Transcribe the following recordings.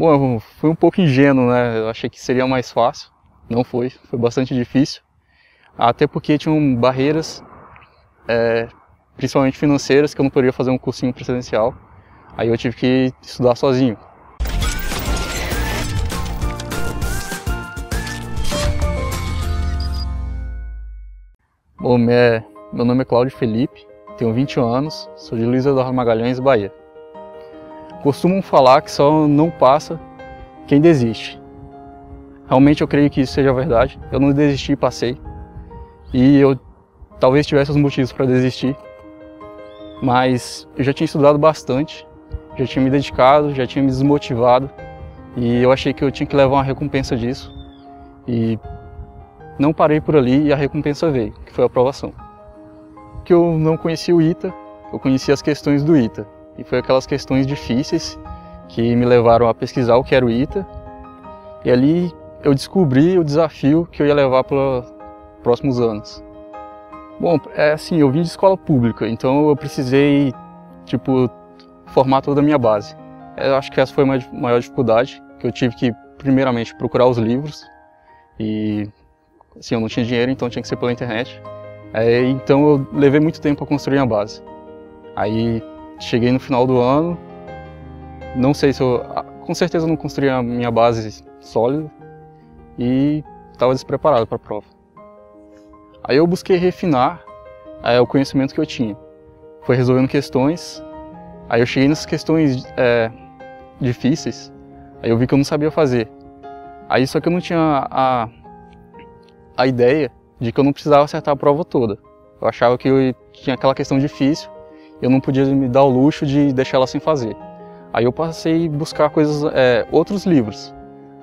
Bom, eu fui um pouco ingênuo, né? Eu achei que seria mais fácil. Não foi, foi bastante difícil. Até porque tinham barreiras, principalmente financeiras, que eu não poderia fazer um cursinho presencial. Aí eu tive que estudar sozinho. Bom, meu nome é Cláudio Felipe, tenho 21 anos, sou de Luís Eduardo Magalhães, Bahia. Costumam falar que só não passa quem desiste. Realmente eu creio que isso seja verdade. Eu não desisti, passei. E eu talvez tivesse os motivos para desistir, mas eu já tinha estudado bastante, já tinha me dedicado, já tinha me desmotivado e eu achei que eu tinha que levar uma recompensa disso. E não parei por ali e a recompensa veio, que foi a aprovação. Que eu não conhecia o ITA, eu conhecia as questões do ITA. E foi aquelas questões difíceis que me levaram a pesquisar o que era o ITA. E ali eu descobri o desafio que eu ia levar para os próximos anos. Bom, é assim, eu vim de escola pública, então eu precisei, formar toda a minha base. Eu acho que essa foi a maior dificuldade, que eu tive que, primeiramente, procurar os livros e... Assim, eu não tinha dinheiro, então tinha que ser pela internet. Então eu levei muito tempo para construir a base. Aí cheguei no final do ano, não sei se eu... Com certeza eu não construí a minha base sólida e estava despreparado para a prova. Aí eu busquei refinar o conhecimento que eu tinha. Foi resolvendo questões, aí eu cheguei nessas questões difíceis, aí eu vi que eu não sabia fazer. Aí só que eu não tinha a ideia de que eu não precisava acertar a prova toda. Eu achava que eu tinha aquela questão difícil, eu não podia me dar o luxo de deixar ela sem fazer. Aí eu passei a buscar coisas, outros livros.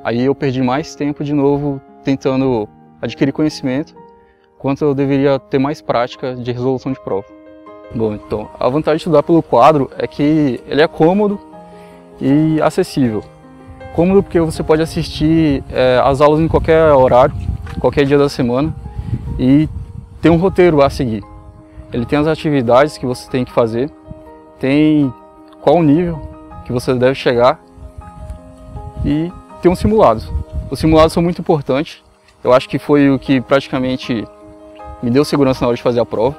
Aí eu perdi mais tempo de novo tentando adquirir conhecimento, quanto eu deveria ter mais prática de resolução de prova. Bom, então, a vantagem de estudar pelo quadro é que ele é cômodo e acessível. Cômodo porque você pode assistir as aulas em qualquer horário, qualquer dia da semana, e tem um roteiro a seguir. Ele tem as atividades que você tem que fazer, tem qual nível que você deve chegar e tem um simulado. Os simulados são muito importantes, eu acho que foi o que praticamente me deu segurança na hora de fazer a prova.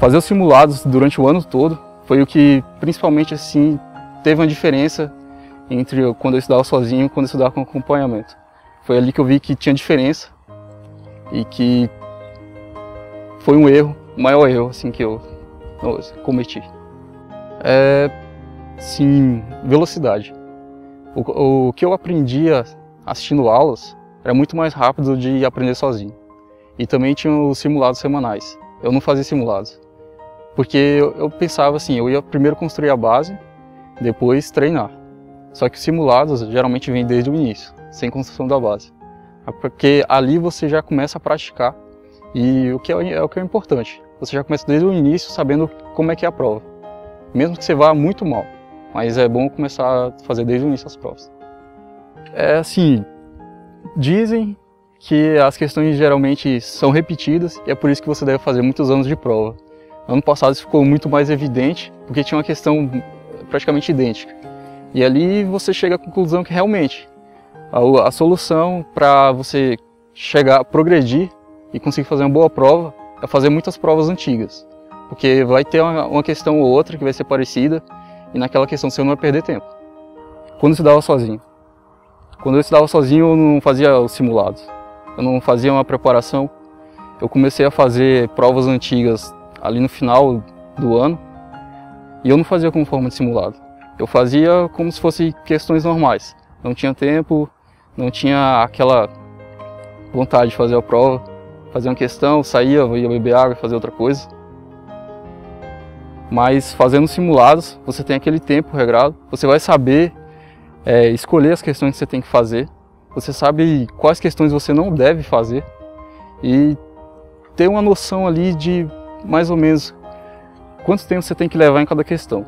Fazer os simulados durante o ano todo foi o que principalmente assim teve uma diferença entre quando eu estudava sozinho e quando eu estudava com acompanhamento. Foi ali que eu vi que tinha diferença e que foi um erro, o maior erro assim, que eu cometi. Sim, velocidade. O que eu aprendia assistindo aulas era muito mais rápido de aprender sozinho. E também tinha os simulados semanais. Eu não fazia simulados, porque eu pensava assim, eu ia primeiro construir a base, depois treinar. Só que os simulados geralmente vêm desde o início, sem construção da base. Porque ali você já começa a praticar e o que é importante. Você já começa desde o início sabendo como é que é a prova. Mesmo que você vá muito mal, mas é bom começar a fazer desde o início as provas. Assim, dizem que as questões geralmente são repetidas e é por isso que você deve fazer muitos anos de prova. Ano passado isso ficou muito mais evidente, porque tinha uma questão praticamente idêntica. E ali você chega à conclusão que realmente a solução para você chegar, progredir e conseguir fazer uma boa prova é fazer muitas provas antigas, porque vai ter uma questão ou outra que vai ser parecida e naquela questão você não vai perder tempo. Quando eu estudava sozinho eu não fazia os simulados, eu não fazia uma preparação, eu comecei a fazer provas antigas ali no final do ano e eu não fazia como forma de simulado, eu fazia como se fossem questões normais. Não tinha tempo, não tinha aquela vontade de fazer a prova, fazer uma questão, saía, ia beber água, fazer outra coisa. Mas fazendo simulados, você tem aquele tempo regrado, você vai saber escolher as questões que você tem que fazer, você sabe quais questões você não deve fazer e ter uma noção ali de mais ou menos quanto tempo você tem que levar em cada questão.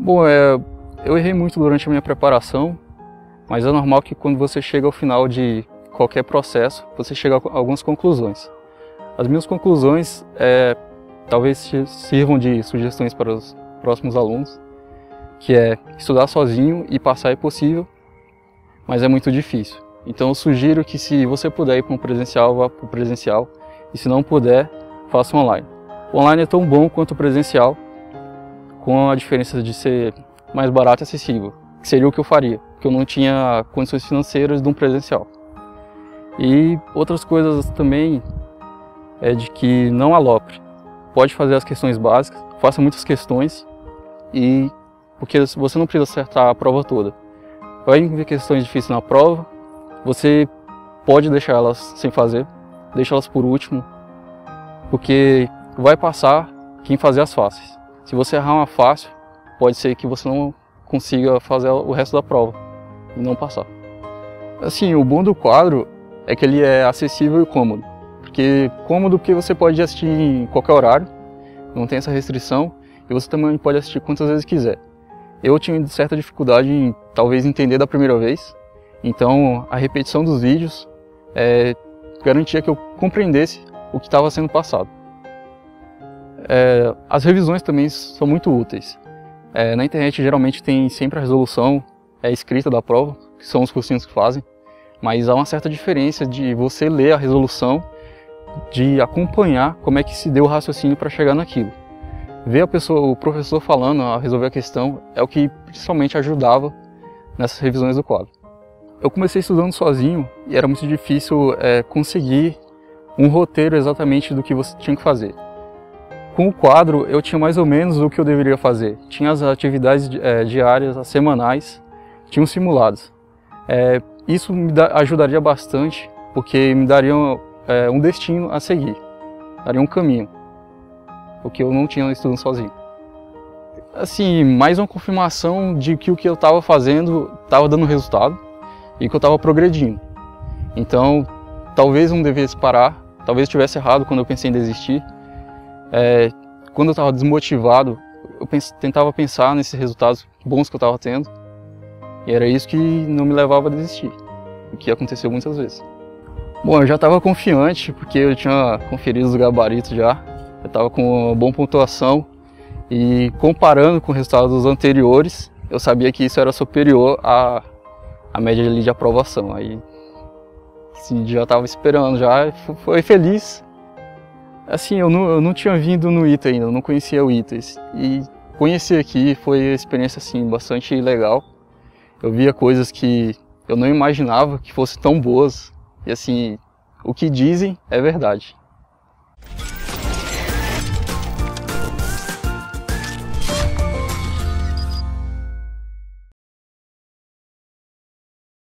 Bom, eu errei muito durante a minha preparação, mas é normal que quando você chega ao final de qualquer processo, você chega a algumas conclusões. As minhas conclusões talvez sirvam de sugestões para os próximos alunos, que é estudar sozinho e passar é possível, mas é muito difícil. Então eu sugiro que, se você puder ir para um presencial, vá para o presencial, e se não puder, faça online. O online é tão bom quanto o presencial, com a diferença de ser mais barato e acessível, que seria o que eu faria, porque eu não tinha condições financeiras de um presencial. E outras coisas também é de que não alopre. Pode fazer as questões básicas, faça muitas questões, e porque você não precisa acertar a prova toda. Vai ver questões difíceis na prova, você pode deixar elas sem fazer, deixa elas por último, porque vai passar quem fazer as fáceis. Se você errar uma fácil, pode ser que você não consiga fazer o resto da prova e não passar. Assim, o bom do quadro é que ele é acessível e cômodo. Cômodo porque você pode assistir em qualquer horário, não tem essa restrição, e você também pode assistir quantas vezes quiser. Eu tinha certa dificuldade em talvez entender da primeira vez, então a repetição dos vídeos garantia que eu compreendesse o que estava sendo passado. As revisões também são muito úteis. Na internet geralmente tem sempre a resolução escrita da prova, que são os cursinhos que fazem, mas há uma certa diferença de você ler a resolução, de acompanhar como é que se deu o raciocínio para chegar naquilo. Ver a pessoa, o professor falando a resolver a questão é o que principalmente ajudava nessas revisões do quadro. Eu comecei estudando sozinho e era muito difícil conseguir um roteiro exatamente do que você tinha que fazer. Com o quadro eu tinha mais ou menos o que eu deveria fazer. Tinha as atividades diárias, as semanais, tinha os simulados. Isso me ajudaria bastante, porque me daria um destino a seguir, daria um caminho, o que eu não tinha estudando sozinho. Assim, mais uma confirmação de que o que eu estava fazendo estava dando resultado e que eu estava progredindo. Então, talvez não devesse parar, talvez tivesse errado quando eu pensei em desistir. Quando eu estava desmotivado, eu tentava pensar nesses resultados bons que eu estava tendo, e era isso que não me levava a desistir, o que aconteceu muitas vezes. Bom, eu já estava confiante, porque eu tinha conferido os gabaritos já, eu estava com uma boa pontuação, e comparando com os resultados anteriores, eu sabia que isso era superior à média ali de aprovação. Aí, assim, já estava esperando, já foi feliz. Assim, eu não tinha vindo no ITA ainda, eu não conhecia o ITA, e conhecer aqui foi uma experiência assim, bastante legal. Eu via coisas que eu não imaginava que fossem tão boas, e assim, o que dizem é verdade.